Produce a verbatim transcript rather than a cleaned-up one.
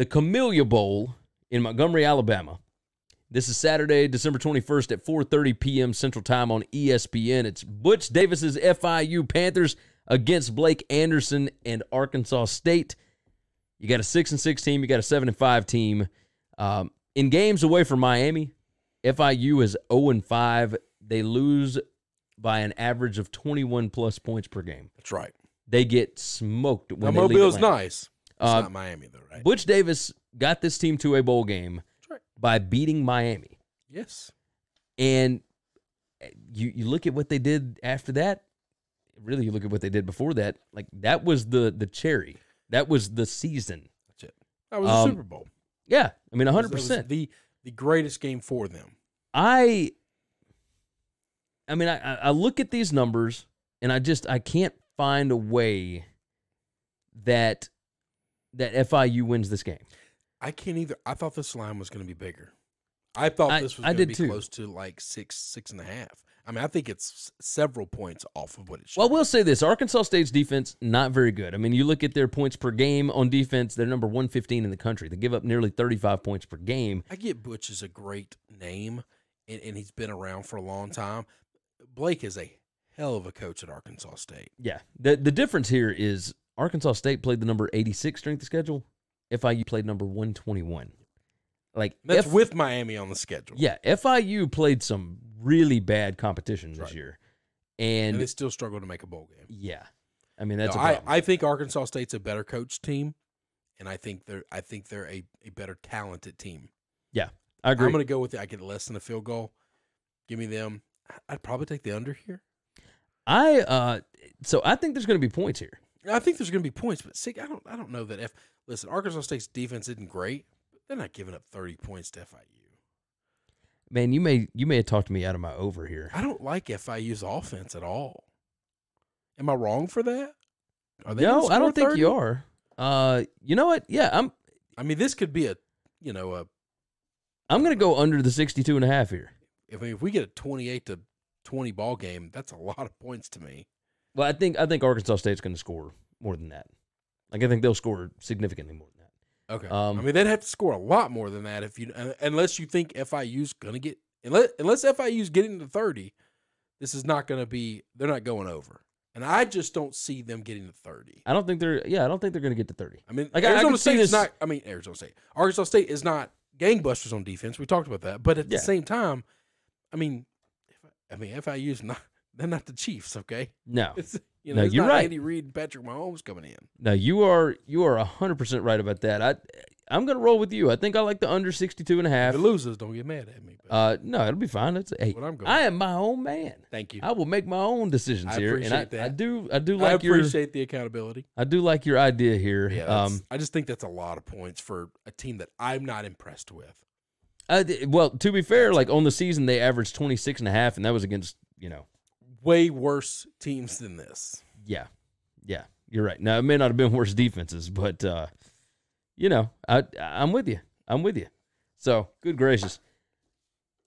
the Camellia Bowl in Montgomery, Alabama. This is Saturday, December twenty-first at four thirty p m Central Time on E S P N. It's Butch Davis's F I U Panthers against Blake Anderson and Arkansas State. You got a six and six team. You got a seven and five team. Um, in games away from Miami, F I U is oh and five. They lose by an average of twenty-one plus points per game. That's right. They get smoked when now, they Mobile's leave nice. Uh, it's not Miami, though, right? Butch Davis got this team to a bowl game by beating Miami. Yes. And you you look at what they did after that. Really, you look at what they did before that. Like, that was the the cherry. That was the season. That's it. That was um, the Super Bowl. Yeah. I mean, one hundred percent. That was, that was the, the greatest game for them. I, I mean, I, I look at these numbers, and I just I can't find a way that that F I U wins this game. I can't either. I thought this line was going to be bigger. I thought I, this was going to be too. close to like six, six and a half. I mean, I think it's several points off of what it should Well, be. We'll say this. Arkansas State's defense, not very good. I mean, you look at their points per game on defense, they're number one fifteen in the country. They give up nearly thirty-five points per game. I get Butch is a great name, and, and he's been around for a long time. Blake is a hell of a coach at Arkansas State. Yeah. The, the difference here is Arkansas State played the number eighty-six strength of schedule. F I U played number one twenty-one. Like That's F with Miami on the schedule. Yeah, F I U played some really bad competition this right. year. And, and they still struggle to make a bowl game. Yeah. I mean, that's no, a problem. I, I think Arkansas State's a better coach team, and I think they're I think they're a, a better talented team. Yeah, I agree. I'm going to go with it. I get less than a field goal. Give me them. I'd probably take the under here. I uh, So I think there's going to be points here. I think there's going to be points, but see, I don't I don't know that if – Listen, Arkansas State's defense isn't great, but they're not giving up thirty points to F I U. Man, you may you may have talked me out of my over here. I don't like F I U's offense at all. Am I wrong for that? Are they no, I don't think you are. Uh, you know what? Yeah, I'm. I mean, this could be a, you know, a. I'm going to go under the sixty-two and a half here. If I mean, if we get a twenty-eight to twenty ball game, that's a lot of points to me. Well, I think I think Arkansas State's going to score more than that. Like, I think they'll score significantly more than that. Okay. Um, I mean, they'd have to score a lot more than that if you, unless you think F I U's going to get, unless, unless F I U's getting to thirty, this is not going to be, they're not going over. And I just don't see them getting to thirty. I don't think they're, yeah, I don't think they're going to get to thirty. I mean, like, Arizona I State is not, I mean, Arizona State. Arkansas State is not gangbusters on defense. We talked about that. But at yeah. the same time, I mean, I mean, F I U's not, they're not the Chiefs, okay? No. It's, You know, no, you're not right. Andy Reid and Patrick Mahomes coming in. No, you are you are a hundred percent right about that. I I'm gonna roll with you. I think I like the under sixty-two and a half. The losers don't get mad at me. But uh, no, it'll be fine. That's hey, what I'm going. I am my own man. Thank you. I will make my own decisions I here, and I, that. I do I do like I appreciate your, the accountability. I do like your idea here. Yeah, um, I just think that's a lot of points for a team that I'm not impressed with. I, well, to be fair, like on the season they averaged twenty-six and a half, and that was against you know. way worse teams than this. Yeah. Yeah. You're right. Now, it may not have been worse defenses, but, uh, you know, I, I'm with you. I'm with you. So, good gracious.